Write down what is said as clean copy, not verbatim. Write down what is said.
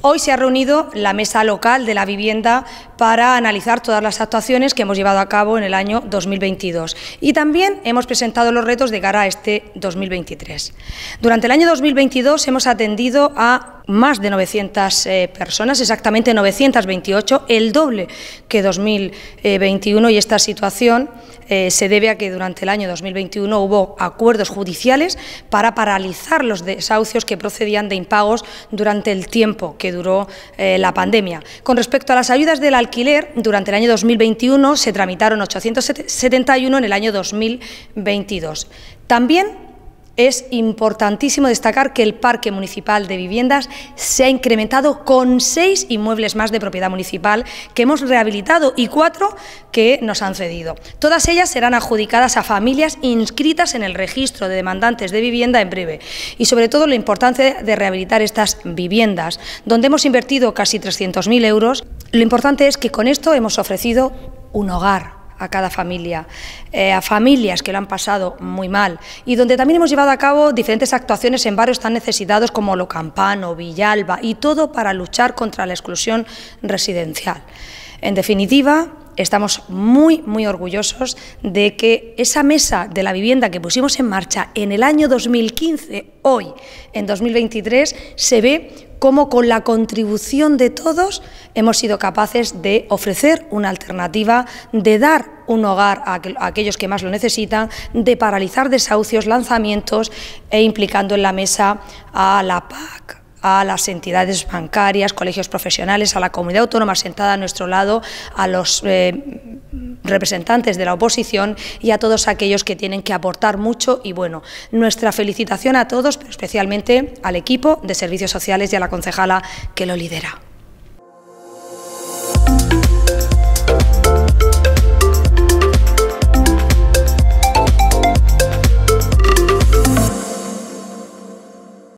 Hoy se ha reunido la Mesa Local de la Vivienda para analizar todas las actuaciones que hemos llevado a cabo en el año 2022 y también hemos presentado los retos de cara a este 2023. Durante el año 2022 hemos atendido a más de 900 personas, exactamente 928, el doble que 2021, y esta situación se debe a que durante el año 2021 hubo acuerdos judiciales para paralizar los desahucios que procedían de impagos durante el tiempo que duró la pandemia. Con respecto a las ayudas del alquiler, durante el año 2021 se tramitaron 871 en el año 2022. También es importantísimo destacar que el Parque Municipal de Viviendas se ha incrementado con 6 inmuebles más de propiedad municipal que hemos rehabilitado y 4 que nos han cedido. Todas ellas serán adjudicadas a familias inscritas en el Registro de Demandantes de Vivienda en breve. Y sobre todo la importancia de rehabilitar estas viviendas, donde hemos invertido casi 300.000 euros. Lo importante es que con esto hemos ofrecido un hogar a cada familia, a familias que lo han pasado muy mal, y donde también hemos llevado a cabo diferentes actuaciones en barrios tan necesitados como Lo Campano, Villalba, y todo para luchar contra la exclusión residencial. En definitiva, estamos muy orgullosos de que esa Mesa de la Vivienda que pusimos en marcha en el año 2015, hoy, en 2023, se ve cómo con la contribución de todos hemos sido capaces de ofrecer una alternativa, de dar un hogar a aquellos que más lo necesitan, de paralizar desahucios, lanzamientos e implicando en la mesa a la PAC, a las entidades bancarias, colegios profesionales, a la comunidad autónoma sentada a nuestro lado, a los representantes de la oposición y a todos aquellos que tienen que aportar mucho. Y bueno, nuestra felicitación a todos, pero especialmente al equipo de Servicios Sociales y a la concejala que lo lidera.